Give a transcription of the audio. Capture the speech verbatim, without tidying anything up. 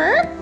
Purr.